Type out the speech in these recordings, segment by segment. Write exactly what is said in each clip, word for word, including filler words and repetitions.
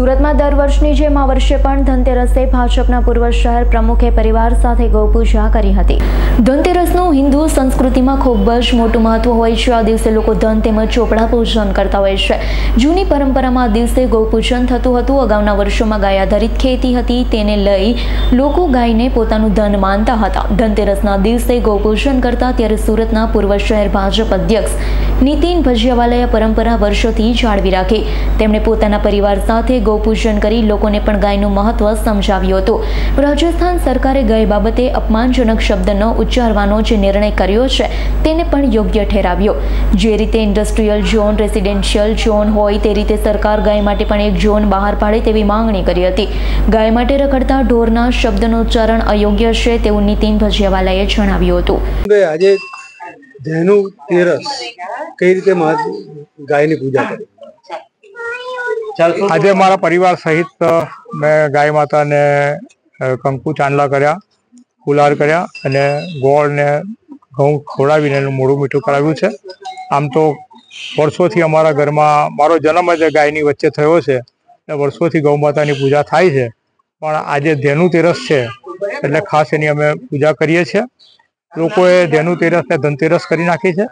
સુરતમાં દર વર્ષની જેમ આ વર્ષે પણ ધનતેરસે ભાજપના પૂર્વ શહેર પ્રમુખે પરિવાર સાથે ગૌપૂજા કરી હતી. ધનતેરસનું હિન્દુ સંસ્કૃતિમાં ખૂબ જ મોટું મહત્વ હોય છે. આ દિવસે લોકો ધન તેમજ ચોપડા પૂજન કરતા હોય છે. જૂની પરંપરામાં આ દિવસે ગૌપૂજન થતું હતું. અગાઉના વર્ષોમાં ગાય આધારિત ખેતી હતી, તેને લઈ લોકો ગાયને પોતાનું ધન માનતા હતા. ધનતેરસના દિવસે ગૌપૂજન કરતા ત્યારે સુરતના પૂર્વ શહેર ભાજપ અધ્યક્ષ નીતિન ભજિયાવાલાએ પરંપરા વર્ષોથી જાળવી રાખી. તેમણે પોતાના પરિવાર સાથે ગૌપૂજન કરી લોકોને પણ ગાયનું મહત્વ સમજાવ્યું હતું. રાજસ્થાન સરકારે ગાય બાબતે અપમાનજનક શબ્દ ન ઉચ્ચારવાનો જે નિર્ણય કર્યો છે તેને પણ યોગ્ય ઠેરાવ્યો. જે રીતે ઇન્ડસ્ટ્રીયલ ઝોન, રેસિડેન્શિયલ ઝોન હોય તે રીતે સરકાર ગાય માટે પણ એક ઝોન બહાર પાડે તેવી માંગણી કરી હતી. ગાય માટે રખડતા ઢોરના શબ્દનું ઉચ્ચારણ અયોગ્ય છે તેવું નીતિન ભજિયાવાલાએ જણાવ્યું હતું. આજે ધનતેરસ કઈ રીતે ગાયની પૂજા કરે, आज मारा परिवार सहित मैं गाय माता ने कंकु चांदला कर्या, फुलार कर्या अने गोळ ने घऊं खोळावीने मोढुं मीठुं कराव्युं छे. आम तो वर्षोथी अमारा घरमां मारो जन्म ज गायनी वच्चे थयो छे ने वर्षोथी गौ मातानी पूजा थाय छे, पण आजे धनतेरस छे एटले खास एनी अमे पूजा करीए छे. लोकोए धनतेरस ने धनतेरस करी नाखी छे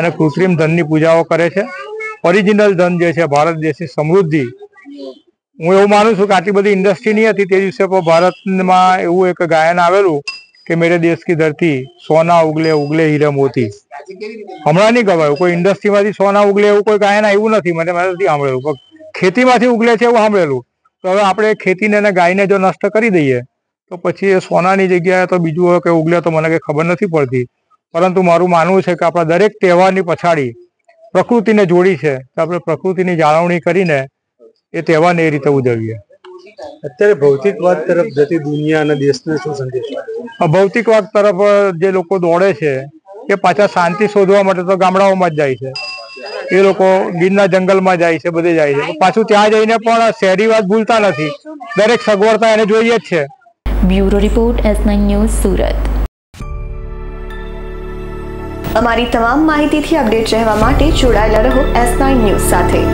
अने कृत्रिम धननी पूजाओ करे छे. ओरिजिनल धन जो भारत देश की समृद्धि हूँ एवं मानु छू कि आटली बड़ी इंडस्ट्री नहीं थी. दिवसे भारत में एवं एक गायन आएलू कि मेरे देश की धरती सोना उगले उगले हीरा मोती. हमारा नहीं गवाय कोई इंडस्ट्री में सोना उगले एवं कोई गायन आयु नहीं. मैंने मैं सांभळेलू खेती में उगले है एवं सांभळेलू. तो हवे आपणे खेती ने गाय ने जो नष्ट करी दईए तो पछी सोना जग्याए तो बीजुं के उगले तो मने खबर नहीं पड़ती. परंतु मारू मानवुं छे कि आपणा दरेक तहेवारनी पछाड़ी प्रकृति ने जोड़ी है तो आप प्रकृति की जाणवणी करीने ए तहेवारने ए रीते उजवीए. अत्यारे भौतिकवाद तरफ जती दुनिया अने देशने शुं संदेश आपशो? भौतिकवाद तरफ जे लोको दौड़े छे ए पाछा शांति शोधवा माटे तो गामडाओमां ज जाय छे. ए लोको गीरना जंगलमां जाय छे, बधे जाय छे, पाछुं त्यां जईने पण शहेरीवाद भूलता नथी. दरेक सगवडता एने जोईए ज छे. Bureau report S nine news Surat. अमारी तमाम माहिती थी अपडेट रहवा माटे जोड़ायेला रहो एस नाइन न्यूज़ साथे.